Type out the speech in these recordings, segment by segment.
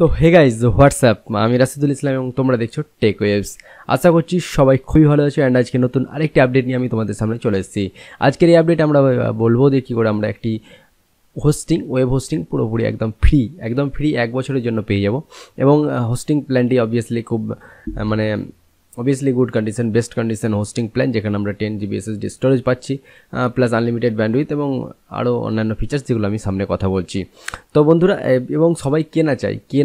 তো hey guys WhatsApp, আমি নাসিরুদ্দিন ইসলাম এবং তোমরা দেখছো টেক ওয়েভস। আশা করছি সবাই খুবই ভালো আছো অ্যান্ড আজকে নতুন আরেকটি আপডেট নিয়ে আমি তোমাদের সামনে চলে এসেছি। আজকের এই আপডেট আমরা বলবো যে কী করে আমরা একটি হোস্টিং, ওয়েব হোস্টিং পুরোপুরি একদম ফ্রি 1 বছরের জন্য পেয়ে যাব। এবং হোস্টিং প্ল্যানটি অবভিয়াসলি খুব obviously good condition, best condition hosting plan, যেখানে আমরা 10 GB SSD storage পাচ্ছি প্লাস আনলিমিটেড ব্যান্ডউইথ এবং আরও অন্যান্য ফিচার্স যেগুলো আমি সামনে কথা বলছি। তো বন্ধুরা, এবং সবাই কে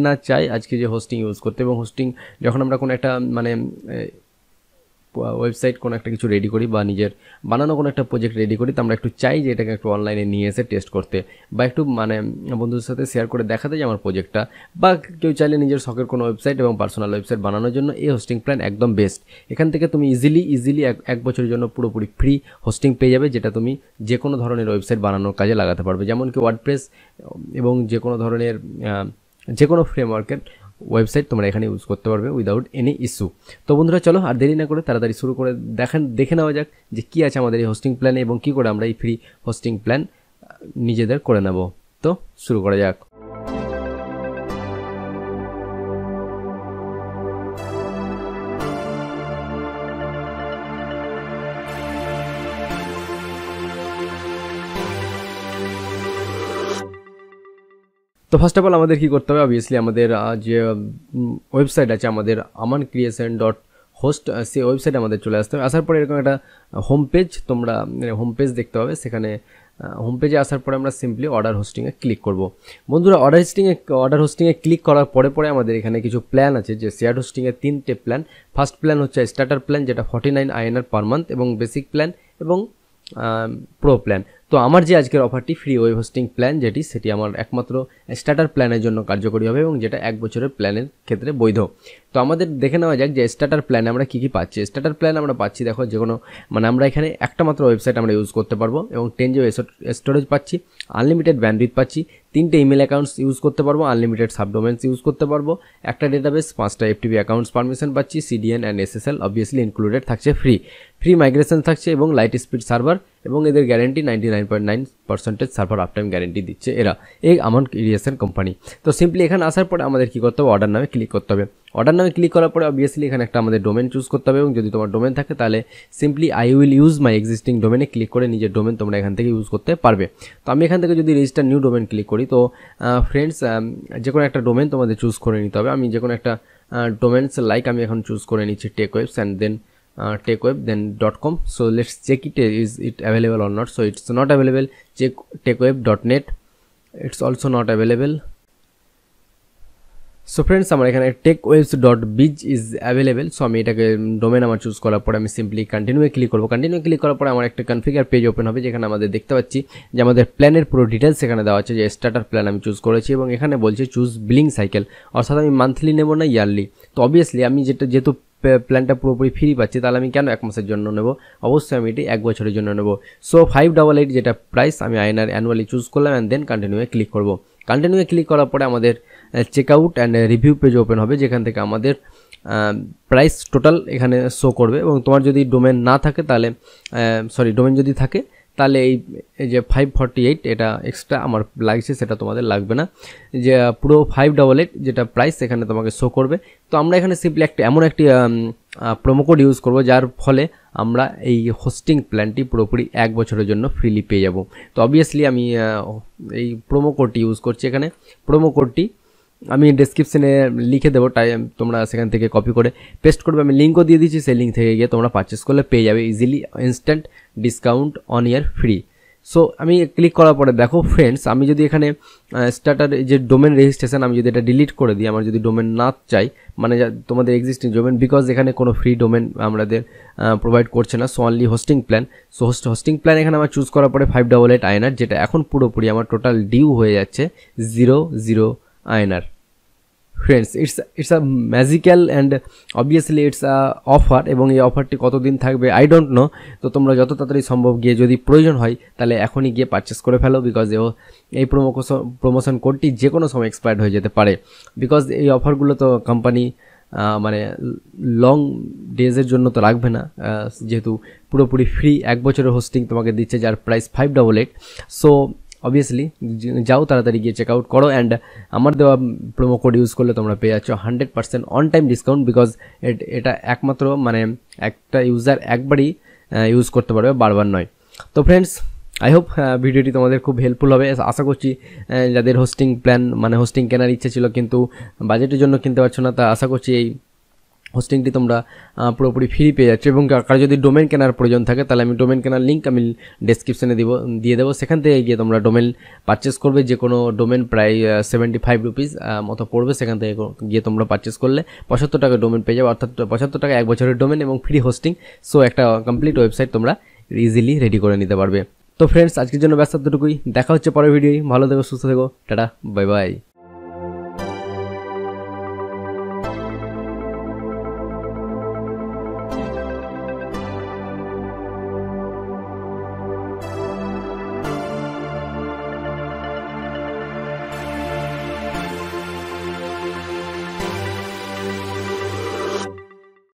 না চায় আজকে যে হোস্টিং ইউজ করতে, এবং হোস্টিং যখন আমরা কোনো একটা ওয়েবসাইট কোনো একটা কিছু রেডি করি বা নিজের বানানো কোনো একটা প্রজেক্ট রেডি করি, তো আমরা একটু চাই যে এটাকে একটু অনলাইনে নিয়ে এসে টেস্ট করতে বা একটু বন্ধুদের সাথে শেয়ার করে দেখাতে যে আমার প্রজেক্টটা, বা কেউ চাইলে নিজের শখের কোনো ওয়েবসাইট এবং পার্সোনাল ওয়েবসাইট বানানোর জন্য এই হোস্টিং প্ল্যান একদম বেস্ট। এখান থেকে তুমি ইজিলি 1 বছরের জন্য পুরোপুরি ফ্রি হোস্টিং পেয়ে যাবে, যেটা তুমি যে কোনো ধরনের ওয়েবসাইট বানানোর কাজে লাগাতে পারবে, যেমন কি ওয়ার্ডপ্রেস এবং যে কোনো ফ্রেমওয়ার্কের ওয়েবসাইট তোমরা এখানে ইউজ করতে পারবে উইদাউট এনি ইস্যু। তো বন্ধুরা চলো আর দেরি না করে তাড়াতাড়ি শুরু করে দেখে নেওয়া যাক যে কী আছে আমাদের এই হোস্টিং প্ল্যানে এবং কী করে আমরা এই ফ্রি হোস্টিং প্ল্যান নিজেদের করে নেব। তো শুরু করা যাক। তো ফার্স্ট অফ অল আমাদের কী করতে হবে, অবভিয়াসলি আমাদের যে ওয়েবসাইট আছে আমাদের amancreation.host, সেই ওয়েবসাইটে আমাদের চলে আসতে হবে। আসার পরে এরকম একটা হোম পেজ দেখতে হবে, সেখানে হোম পেজে আসার পরে আমরা সিম্পলি অর্ডার হোস্টিংয়ে ক্লিক করব। বন্ধুরা অর্ডার হোস্টিংয়ে ক্লিক করার পরে আমাদের এখানে কিছু প্ল্যান আছে, যে শেয়ার হোস্টিংয়ের 3টে প্ল্যান। ফার্স্ট প্ল্যান হচ্ছে স্টার্টার প্ল্যান, যেটা 49 INR পার মান্থ, এবং বেসিক প্ল্যান এবং প্রো প্ল্যান। তো আমার যে আজকের অফারটি ফ্রি ওয়েব হোস্টিং প্ল্যান, সেটি আমার একমাত্র স্টার্টার প্ল্যানের জন্য কার্যকরী হবে এবং যেটা 1 বছরের প্ল্যানের ক্ষেত্রে বৈধ। তো আমাদের দেখে নেওয়া যাক যে স্টার্টার প্ল্যানে আমরা কী পাচ্ছি। স্টার্টার প্ল্যান আমরা পাচ্ছি, দেখো যে কোনো আমরা এখানে একটা মাত্র ওয়েবসাইট আমরা ইউজ করতে পারবো এবং 10 GB স্টোরেজ পাচ্ছি, আনলিমিটেড ব্যান্ডউইথ পাচ্ছি, 3টে ইমেল অ্যাকাউন্টস ইউজ করতে পারবো, আনলিমিটেড সাবডোমেন্স ইউজ করতে পারবো, একটা ডেটাবেস, 5টা FTP অ্যাকাউন্টস পারমিশন পাচ্ছি, CDN and SSL obviously included থাকছে, ফ্রি মাইগ্রেশন থাকছে এবং লাইট স্পিড সার্ভার, এবং এদের গ্যারেন্টি 99.9% সার্ভার আপটাইম গ্যারেন্টি দিচ্ছে এরা, এই আমানক্রিয়েশন কোম্পানি। তো সিম্পলি এখানে আসার পরে আমাদের কী করতে হবে, অর্ডার নামে ক্লিক করতে হবে। অর্ডার নামে ক্লিক করার পরে অবভিয়াসলি এখানে একটা আমাদের ডোমেন চুজ করতে হবে, এবং যদি তোমার ডোমেন থাকে তাহলে simply I will use my existing ডোমেনে ক্লিক করে নিজের ডোমেন তোমরা এখান থেকে ইউজ করতে পারবে। তো আমি এখান থেকে যদি রেজিস্টার নিউ ডোমেন ক্লিক করি, তো ফ্রেন্ডস যে কোনো একটা ডোমেন তোমাদের চুজ করে নিতে হবে। আমি যে কোনো একটা ডোমেন্স আমি এখন চুজ করে নিচ্ছি Takewebs and then Takeweb then .com. So let's check it, is it available or not. So it's not available. Check takeweb.net, it's also not available. So friends, আমার এখানে takewebs.biz is available. So আমি এটাকে domain আমার choose করার পরে আমি simply কন্টিনিউয়ে click করব। কন্টিনিউ ক্লিক করার পরে আমার একটা কনফিগার পেজ ওপেন হবে, যেখানে আমাদের দেখতে পাচ্ছি যে আমাদের প্ল্যানের পুরো ডিটেলস এখানে দেওয়া আছে, যে স্টার্টার প্ল্যান আমি চুজ করেছি এবং এখানে বলছে চুজ বিলিং সাইকেল, অর্থাৎ আমি মান্থলি নেব না ইয়ারলি। তো অবভিয়াসলি আমি যেহেতু প্ল্যানটা পুরোপুরি ফ্রি পাচ্ছি, তাহলে আমি কেন 1 মাসের জন্য নেব, অবশ্যই আমি এটি 1 বছরের জন্য নেব। সো 588 যেটা প্রাইস আমি INR অ্যানুয়ালি চুজ করলাম অ্যান্ড দেন কন্টিনিউয়ে ক্লিক করব। কন্টিনিউয়ে ক্লিক করার পরে আমাদের checkout and review page open হবে, যেখান থেকে আমাদের প্রাইস টোটাল এখানে শো করবে, এবং তোমার যদি ডোমেন না থাকে তাহলে ডোমেন যদি থাকে তাহলে এই যে 548 এটা এক্সট্রা আমার লাগছে, সেটা তোমাদের লাগবে না। যে পুরো 588 যেটা প্রাইস এখানে তোমাকে শো করবে। তো আমরা এখানে সিম্পলি এমন একটি প্রোমো কোড ইউজ করব, যার ফলে আমরা এই হোস্টিং প্ল্যানটি পুরোপুরি 1 বছরের জন্য ফ্রিলি পেয়ে যাব। তো অবভিয়াসলি আমি এই প্রোমো কোডটি ইউজ করছি, এখানে প্রোমো কোডটি আমি ডেসক্রিপশানে লিখে দেবো, তোমরা সেখান থেকে কপি করে পেস্ট করবে। আমি লিঙ্কও দিয়ে দিচ্ছি, সেই লিঙ্ক থেকে গিয়ে তোমরা পারচেস করলে পেয়ে যাবে easily, instant discount on year free. So আমি ক্লিক করার পরে দেখো ফ্রেন্ডস, আমি যদি এখানে স্টার্টার যে ডোমেন রেজিস্ট্রেশন আমি যদি এটা ডিলিট করে দিই, আমার যদি ডোমেন না চাই তোমাদের এক্সিস্টিং ডোমেন, বিকজ এখানে কোনো ফ্রি ডোমেন আমাদের প্রোভাইড করছে না, so only hosting plan. So hosting plan এখানে আমার চুজ করার পরে 588 INR, যেটা এখন পুরোপুরি আমার টোটাল ডিউ হয়ে যাচ্ছে 0 INR. Friends, it's a magical and obviously it's a offer, এবং এই অফারটি কতদিন থাকবে আই ডোন্ট নো। তো তোমরা যত তাড়াতাড়ি সম্ভব গিয়ে যদি প্রয়োজন হয় তাহলে এখনই গিয়ে পারচেস করে ফেলো, বিকজ এই প্রমোশন কোডটি যে কোনো সময় এক্সপায়ার্ড হয়ে যেতে পারে, বিকজ এই অফারগুলো তো কোম্পানি লং ডেজের জন্য তো রাখবে না, যেহেতু পুরোপুরি ফ্রি 1 বছরের হোস্টিং তোমাকে দিচ্ছে, যার প্রাইস 588। সো obviously যাও তাড়াতাড়ি গিয়ে চেক আউট করো এন্ড আমার দেওয়া প্রোমো কোড ইউজ করলে তোমরা পেয়ে যাচ্ছ 100% অন টাইম ডিসকাউন্ট বিকজ এটা একমাত্র মানে একটা ইউজার একবারই ইউজ করতে পারবে বারবার নয় তো फ्रेंड्स I hope ভিডিওটি তোমাদের খুব হেল্পফুল হবে আশা করছি যাদের হোস্টিং প্ল্যান মানে হোস্টিং কেনার ইচ্ছে ছিল কিন্তু বাজেটের জন্য কিনতে পারছো না তা আশা করছি এই হোস্টিংটি তোমরা পুরোপুরি ফ্রি পেয়ে যাচ্ছ এবং কার যদি ডোমেইন কেনার প্রয়োজন থাকে তাহলে আমি ডোমেইন কেনার লিংক আমি ডেসক্রিপশনে দিয়ে দেব সেখান থেকে গিয়ে তোমরা ডোমেইন পারচেজ করবে যে কোনো ডোমেইন প্রায় 75 রুপিস মতো পড়বে সেখান থেকে গিয়ে তোমরা পারচেজ করলে 75 টাকা ডোমেইন পেয়ে যাবে অর্থাৎ 75 টাকা এক বছরের ডোমেইন এবং ফ্রি হোস্টিং সো একটা কমপ্লিট ওয়েবসাইট তোমরা ইজিলি রেডি করে নিতে পারবে তো फ्रेंड्स আজকের জন্য ব্যস্ত এতটুকুই দেখা হচ্ছে পরের ভিডিওয় ভালো থেকো সুস্থ থেকো টাটা বাই বাই